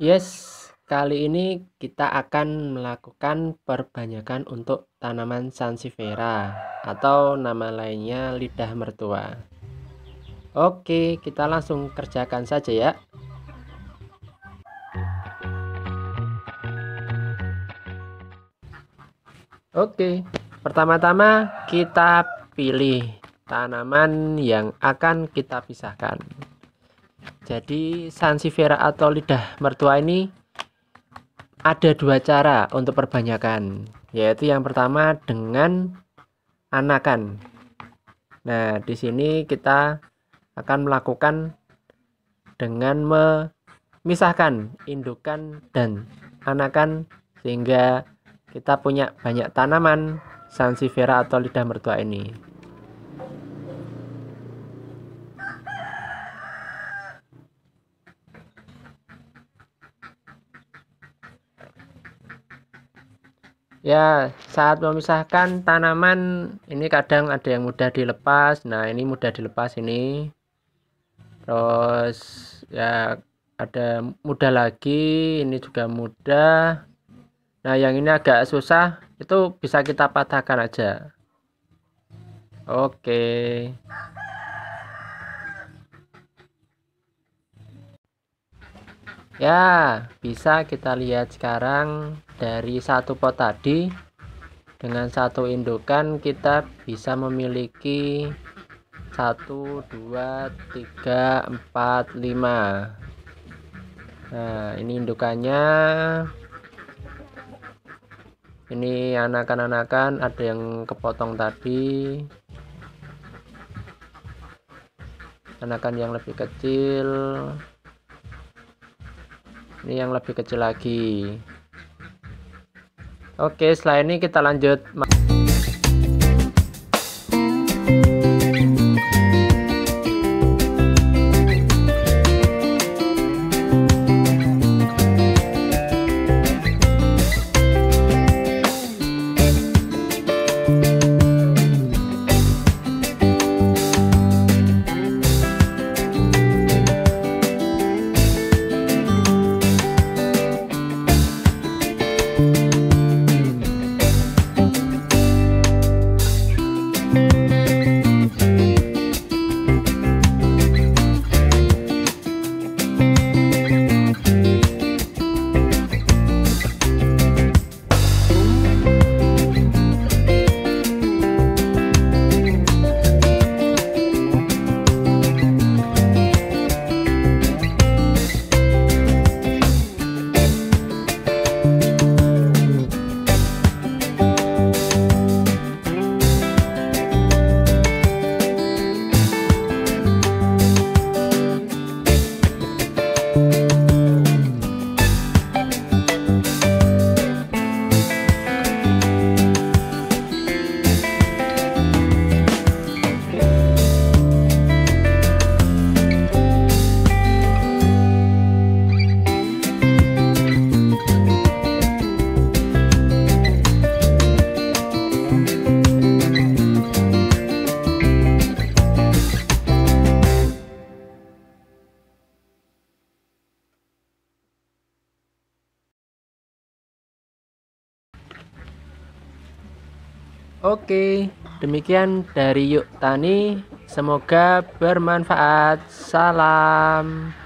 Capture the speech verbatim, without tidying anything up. Yes, kali ini kita akan melakukan perbanyakan untuk tanaman Sansevieria atau nama lainnya lidah mertua. Oke, kita langsung kerjakan saja ya. Oke, pertama-tama kita pilih tanaman yang akan kita pisahkan. Jadi Sansevieria atau lidah mertua ini ada dua cara untuk perbanyakan, yaitu yang pertama dengan anakan. Nah, di sini kita akan melakukan dengan memisahkan indukan dan anakan sehingga kita punya banyak tanaman Sansevieria atau lidah mertua ini. Ya, saat memisahkan tanaman ini kadang ada yang mudah dilepas. Nah, ini mudah dilepas ini. Terus ya ada mudah lagi, ini juga mudah. Nah, yang ini agak susah, itu bisa kita patahkan aja. Oke. Ya, bisa kita lihat sekarang dari satu pot tadi dengan satu indukan kita bisa memiliki satu, dua, tiga, empat, lima. Nah, ini indukannya. Ini anakan-anakan ada yang kepotong tadi. Anakan yang lebih kecil. Ini yang lebih kecil lagi. Oke, setelah ini kita lanjut. Oke, demikian dari Yuk Tani. Semoga bermanfaat. Salam.